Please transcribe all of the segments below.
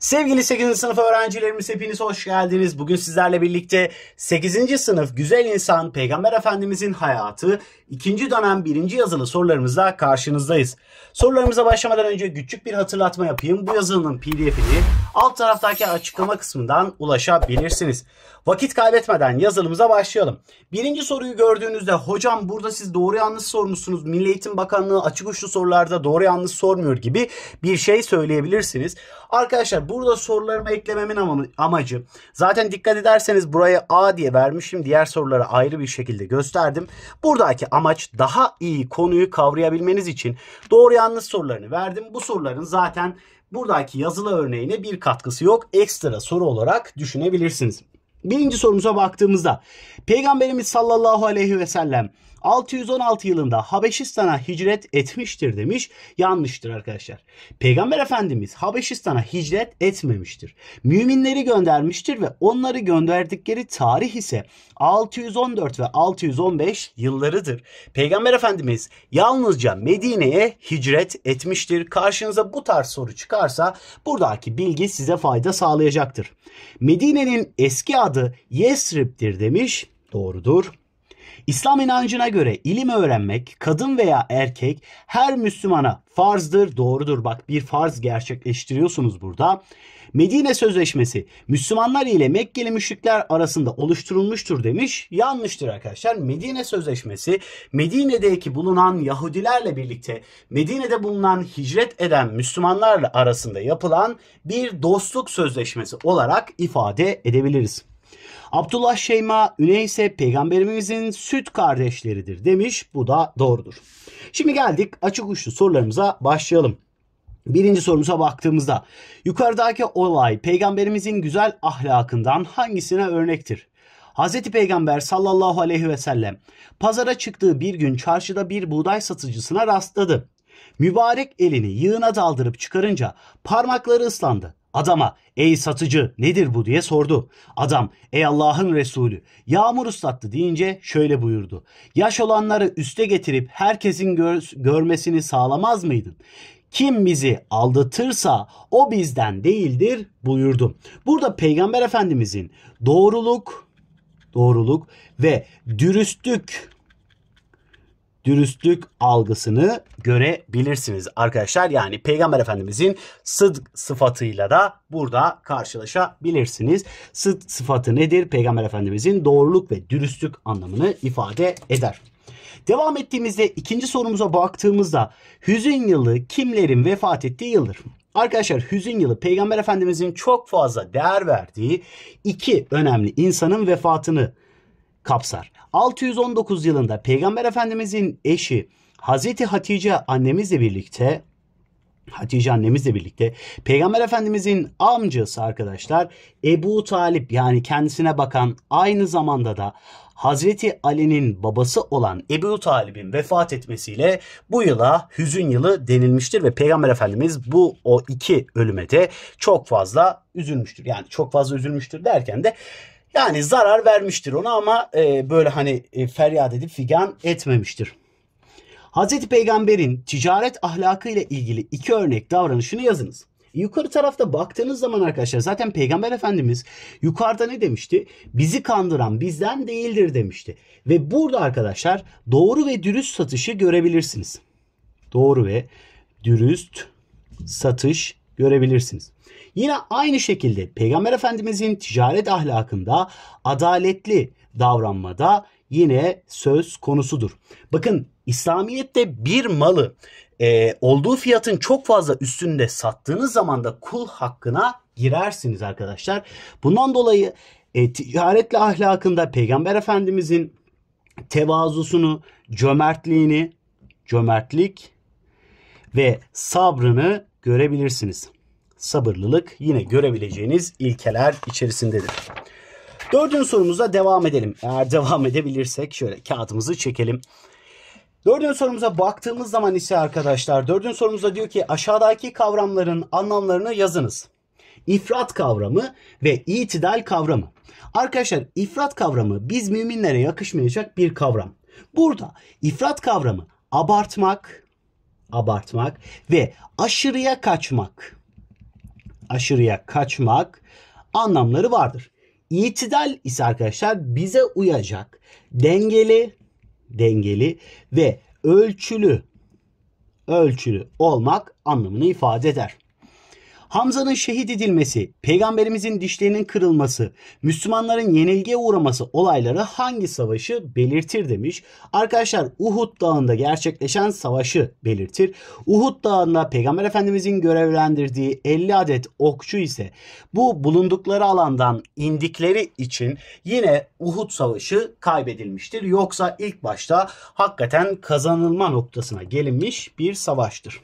Sevgili 8. sınıf öğrencilerimiz, hepiniz hoş geldiniz. Bugün sizlerle birlikte 8. sınıf Güzel İnsan Peygamber Efendimizin Hayatı 2. dönem 1. yazılı sorularımızla karşınızdayız. Sorularımıza başlamadan önce küçük bir hatırlatma yapayım. Bu yazının PDF'ini alt taraftaki açıklama kısmından ulaşabilirsiniz. Vakit kaybetmeden yazılımıza başlayalım. Birinci soruyu gördüğünüzde hocam burada siz doğru yanlış sormuşsunuz, Milli Eğitim Bakanlığı açık uçlu sorularda doğru yanlış sormuyor gibi bir şey söyleyebilirsiniz. Arkadaşlar burada sorularımı eklememin amacı, zaten dikkat ederseniz buraya A diye vermişim. Diğer soruları ayrı bir şekilde gösterdim. Buradaki amaç daha iyi konuyu kavrayabilmeniz için doğru yanlış sorularını verdim. Bu soruların zaten buradaki yazılı örneğine bir katkısı yok. Ekstra soru olarak düşünebilirsiniz. Birinci sorumuza baktığımızda Peygamberimiz sallallahu aleyhi ve sellem 616 yılında Habeşistan'a hicret etmiştir demiş. Yanlıştır arkadaşlar. Peygamber Efendimiz Habeşistan'a hicret etmemiştir. Müminleri göndermiştir ve onları gönderdikleri tarih ise 614 ve 615 yıllarıdır. Peygamber Efendimiz yalnızca Medine'ye hicret etmiştir. Karşınıza bu tarz soru çıkarsa buradaki bilgi size fayda sağlayacaktır. Medine'nin eski adı Yesrib'dir demiş. Doğrudur. İslam inancına göre ilim öğrenmek kadın veya erkek her Müslümana farzdır. Doğrudur. Bak, bir farz gerçekleştiriyorsunuz burada. Medine Sözleşmesi Müslümanlar ile Mekkeli müşrikler arasında oluşturulmuştur demiş. Yanlıştır arkadaşlar. Medine Sözleşmesi Medine'deki bulunan Yahudilerle birlikte Medine'de bulunan hicret eden Müslümanlarla arasında yapılan bir dostluk sözleşmesi olarak ifade edebiliriz. Abdullah Şeyma Üneyse peygamberimizin süt kardeşleridir demiş. Bu da doğrudur. Şimdi geldik açık uçlu sorularımıza başlayalım. Birinci sorumuza baktığımızda yukarıdaki olay peygamberimizin güzel ahlakından hangisine örnektir? Hazreti Peygamber sallallahu aleyhi ve sellem pazara çıktığı bir gün çarşıda bir buğday satıcısına rastladı. Mübarek elini yığına daldırıp çıkarınca parmakları ıslandı. Adama "Ey satıcı, nedir bu?" diye sordu. Adam "Ey Allah'ın Resulü, yağmur ıslattı" deyince şöyle buyurdu. "Yaş olanları üste getirip herkesin görmesini sağlamaz mıydın? Kim bizi aldatırsa o bizden değildir" buyurdu. Burada Peygamber Efendimizin doğruluk ve dürüstlük algısını görebilirsiniz arkadaşlar. Yani Peygamber Efendimizin sıdk sıfatıyla da burada karşılaşabilirsiniz. Sıdk sıfatı nedir? Peygamber Efendimizin doğruluk ve dürüstlük anlamını ifade eder. Devam ettiğimizde ikinci sorumuza baktığımızda hüzün yılı kimlerin vefat ettiği yıldır? Arkadaşlar hüzün yılı Peygamber Efendimizin çok fazla değer verdiği iki önemli insanın vefatını kapsar. 619 yılında Peygamber Efendimizin eşi Hazreti Hatice annemizle birlikte Peygamber Efendimizin amcası arkadaşlar Ebu Talip, yani kendisine bakan, aynı zamanda da Hazreti Ali'nin babası olan Ebu Talib'in vefat etmesiyle bu yıla hüzün yılı denilmiştir ve Peygamber Efendimiz o iki ölüme de çok fazla üzülmüştür. Yani çok fazla üzülmüştür derken de yani zarar vermiştir ona, ama böyle hani feryat edip figan etmemiştir. Hazreti Peygamber'in ticaret ahlakıyla ilgili iki örnek davranışını yazınız. Yukarı tarafta baktığınız zaman arkadaşlar zaten Peygamber Efendimiz yukarıda ne demişti? Bizi kandıran bizden değildir demişti. Ve burada arkadaşlar doğru ve dürüst satışı görebilirsiniz. Doğru ve dürüst satış görebilirsiniz. Yine aynı şekilde Peygamber Efendimizin ticaret ahlakında adaletli davranmada yine söz konusudur. Bakın İslamiyet'te bir malı olduğu fiyatın çok fazla üstünde sattığınız zaman da kul hakkına girersiniz arkadaşlar. Bundan dolayı ticaretle ahlakında Peygamber Efendimizin tevazusunu, cömertlik ve sabrını görebilirsiniz. Sabırlılık yine görebileceğiniz ilkeler içerisindedir. Dördüncü sorumuza devam edelim. Eğer devam edebilirsek şöyle kağıdımızı çekelim. Dördüncü sorumuza baktığımız zaman ise arkadaşlar dördüncü sorumuzda diyor ki aşağıdaki kavramların anlamlarını yazınız. İfrat kavramı ve itidal kavramı. Arkadaşlar ifrat kavramı biz müminlere yakışmayacak bir kavram. Burada ifrat kavramı abartmak ve aşırıya kaçmak. aşırıya kaçmak anlamları vardır. İtidal ise arkadaşlar bize uyacak dengeli ve ölçülü olmak anlamını ifade eder. Hamza'nın şehit edilmesi, peygamberimizin dişlerinin kırılması, Müslümanların yenilgiye uğraması olayları hangi savaşı belirtir demiş. Arkadaşlar Uhud Dağı'nda gerçekleşen savaşı belirtir. Uhud Dağı'nda Peygamber Efendimizin görevlendirdiği 50 adet okçu ise bu bulundukları alandan indikleri için yine Uhud Savaşı kaybedilmiştir. Yoksa ilk başta hakikaten kazanılma noktasına gelinmiş bir savaştır.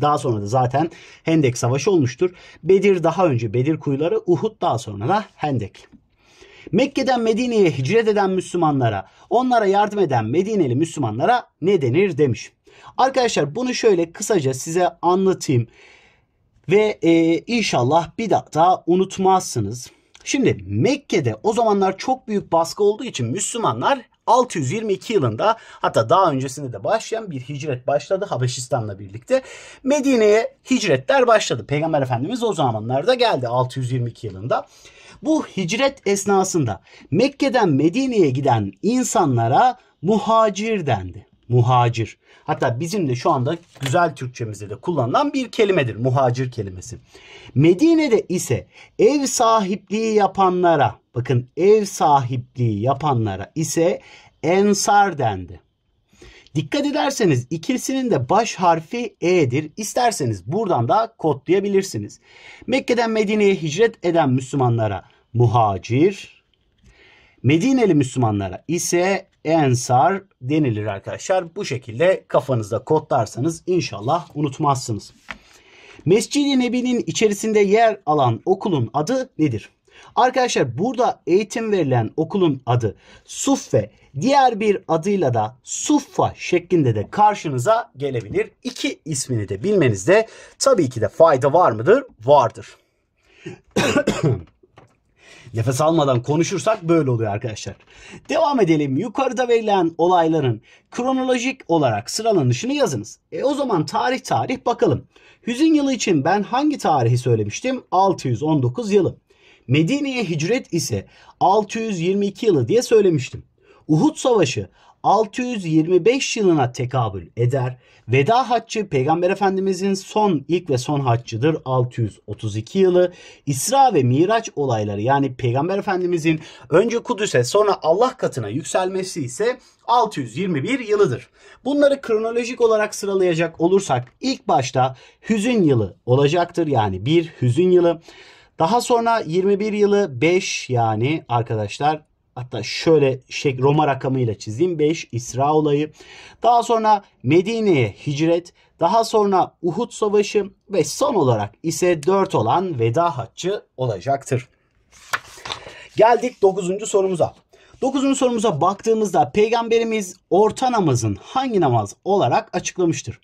Daha sonra da zaten Hendek Savaşı olmuştur. Bedir daha önce, Bedir kuyuları, Uhud daha sonra da Hendek. Mekke'den Medine'ye hicret eden Müslümanlara, onlara yardım eden Medineli Müslümanlara ne denir demiş. Arkadaşlar bunu şöyle kısaca size anlatayım. Ve inşallah bir daha unutmazsınız. Şimdi Mekke'de o zamanlar çok büyük baskı olduğu için Müslümanlar 622 yılında, hatta daha öncesinde de başlayan bir hicret başladı Habeşistan'la birlikte. Medine'ye hicretler başladı. Peygamber Efendimiz o zamanlarda geldi 622 yılında. Bu hicret esnasında Mekke'den Medine'ye giden insanlara muhacir dendi. Muhacir. Hatta bizim de şu anda güzel Türkçemizde de kullanılan bir kelimedir muhacir kelimesi. Medine'de ise ev sahipliği yapanlara, bakın ev sahipliği yapanlara ise Ensar dendi. Dikkat ederseniz ikisinin de baş harfi E'dir. İsterseniz buradan da kodlayabilirsiniz. Mekke'den Medine'ye hicret eden Müslümanlara muhacir, Medineli Müslümanlara ise Ensar denilir arkadaşlar. Bu şekilde kafanızda kodlarsanız inşallah unutmazsınız. Mescid-i Nebevi'nin içerisinde yer alan okulun adı nedir? Arkadaşlar burada eğitim verilen okulun adı Suffe, diğer bir adıyla da Suffa şeklinde de karşınıza gelebilir. İki ismini de bilmenizde tabii ki de fayda var mıdır? Vardır. Nefes almadan konuşursak böyle oluyor arkadaşlar. Devam edelim. Yukarıda verilen olayların kronolojik olarak sıralanışını yazınız. O zaman tarih bakalım. Hüzün yılı için ben hangi tarihi söylemiştim? 619 yılı. Medine'ye hicret ise 622 yılı diye söylemiştim. Uhud Savaşı 625 yılına tekabül eder. Veda Haccı Peygamber Efendimizin ilk ve son haccıdır 632 yılı. İsra ve Miraç olayları yani Peygamber Efendimizin önce Kudüs'e sonra Allah katına yükselmesi ise 621 yılıdır. Bunları kronolojik olarak sıralayacak olursak ilk başta hüzün yılı olacaktır yani bir hüzün yılı. Daha sonra 21 yılı 5 yani arkadaşlar hatta şöyle Roma rakamıyla çizeyim 5 İsra olayı. Daha sonra Medine'ye hicret. Daha sonra Uhud Savaşı ve son olarak ise 4 olan Veda Haccı olacaktır. Geldik 9. sorumuza. 9. sorumuza baktığımızda Peygamberimiz orta namazın hangi namaz olarak açıklamıştır?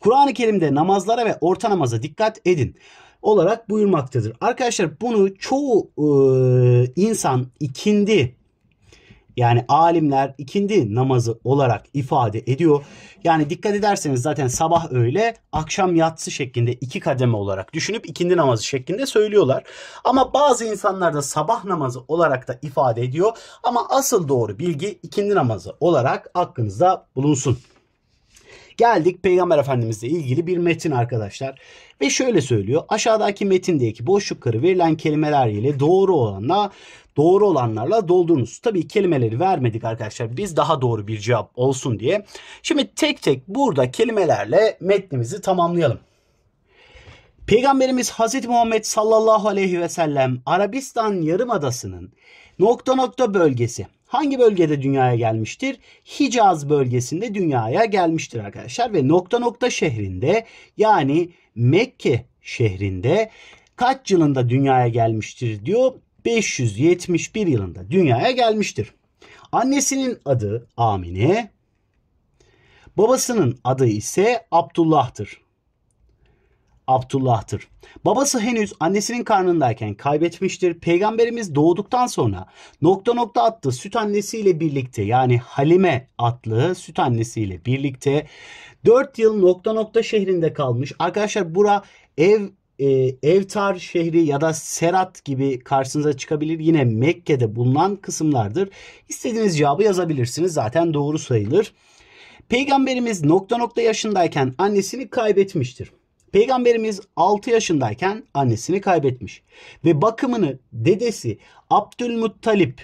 Kur'an-ı Kerim'de namazlara ve orta namaza dikkat edin olarak buyurmaktadır. Arkadaşlar bunu çoğu insan ikindi yani alimler ikindi namazı olarak ifade ediyor. Yani dikkat ederseniz zaten sabah öğle akşam yatsı şeklinde iki kademe olarak düşünüp ikindi namazı şeklinde söylüyorlar. Ama bazı insanlar da sabah namazı olarak da ifade ediyor. Ama asıl doğru bilgi ikindi namazı olarak aklınızda bulunsun. Geldik Peygamber Efendimizle ilgili bir metin arkadaşlar. Ve şöyle söylüyor. Aşağıdaki metindeki boşlukları verilen kelimeler ile doğru olanlarla doldurunuz. Tabii kelimeleri vermedik arkadaşlar. Biz daha doğru bir cevap olsun diye. Şimdi tek tek burada kelimelerle metnimizi tamamlayalım. Peygamberimiz Hazreti Muhammed sallallahu aleyhi ve sellem Arabistan Yarımadası'nın ... bölgesi. Hangi bölgede dünyaya gelmiştir? Hicaz bölgesinde dünyaya gelmiştir arkadaşlar. Ve ... şehrinde yani Mekke şehrinde kaç yılında dünyaya gelmiştir diyor. 571 yılında dünyaya gelmiştir. Annesinin adı Amine. Babasının adı ise Abdullah'tır. Babası henüz annesinin karnındayken kaybetmiştir. Peygamberimiz doğduktan sonra ... adlı süt annesiyle birlikte yani Halime adlı süt annesiyle birlikte 4 yıl ... şehrinde kalmış. Arkadaşlar bura ev Evtar şehri ya da Serat gibi karşınıza çıkabilir. Yine Mekke'de bulunan kısımlardır. İstediğiniz cevabı yazabilirsiniz. Zaten doğru sayılır. Peygamberimiz ... yaşındayken annesini kaybetmiştir. Peygamberimiz 6 yaşındayken annesini kaybetmiş. Ve bakımını dedesi Abdülmuttalip,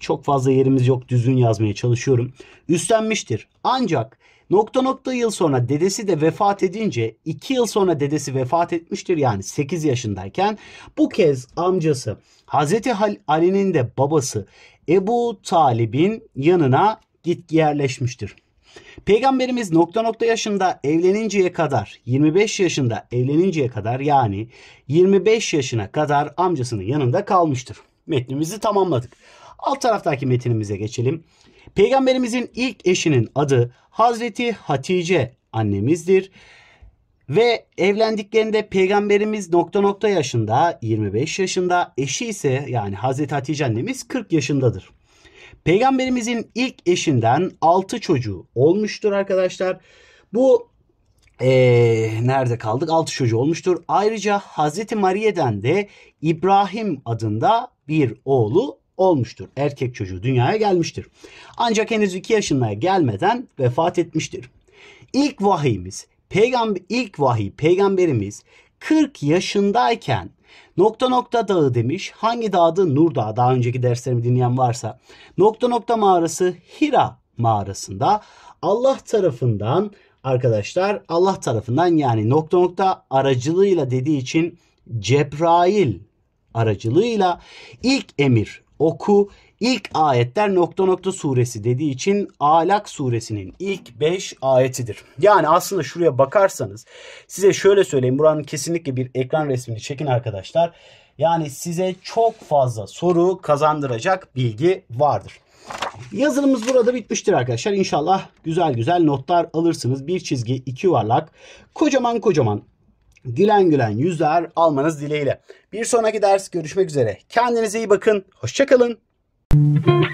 çok fazla yerimiz yok, düzgün yazmaya çalışıyorum, üstlenmiştir. Ancak ... yıl sonra dedesi de vefat edince 2 yıl sonra dedesi vefat etmiştir. Yani 8 yaşındayken bu kez amcası Hazreti Ali'nin de babası Ebu Talib'in yanına yerleşmiştir. Peygamberimiz ... yaşında evleninceye kadar 25 yaşında evleninceye kadar, yani 25 yaşına kadar amcasının yanında kalmıştır. Metnimizi tamamladık. Alt taraftaki metnimize geçelim. Peygamberimizin ilk eşinin adı Hazreti Hatice annemizdir. Ve evlendiklerinde Peygamberimiz ... yaşında, 25 yaşında, eşi ise yani Hazreti Hatice annemiz 40 yaşındadır. Peygamberimizin ilk eşinden 6 çocuğu olmuştur arkadaşlar. Bu nerede kaldık? 6 çocuğu olmuştur. Ayrıca Hazreti Mariye'den de İbrahim adında bir oğlu olmuştur. Erkek çocuğu dünyaya gelmiştir. Ancak henüz 2 yaşına gelmeden vefat etmiştir. İlk vahiy peygamberimiz 40 yaşındayken ... dağı demiş. Hangi dağdı? Nur Dağı. Daha önceki derslerimi dinleyen varsa. ... mağarası Hira mağarasında Allah tarafından arkadaşlar, Allah tarafından yani ... aracılığıyla dediği için Cebrail aracılığıyla ilk emir oku, ilk ayetler ... suresi dediği için Alak suresinin ilk 5 ayetidir. Yani aslında şuraya bakarsanız size şöyle söyleyeyim. Buranın kesinlikle bir ekran resmini çekin arkadaşlar. Yani size çok fazla soru kazandıracak bilgi vardır. Yazılımımız burada bitmiştir arkadaşlar. İnşallah güzel güzel notlar alırsınız. Bir çizgi, 2 yuvarlak, kocaman kocaman, gülen gülen yüzler almanız dileğiyle. Bir sonraki ders görüşmek üzere. Kendinize iyi bakın. Hoşça kalın.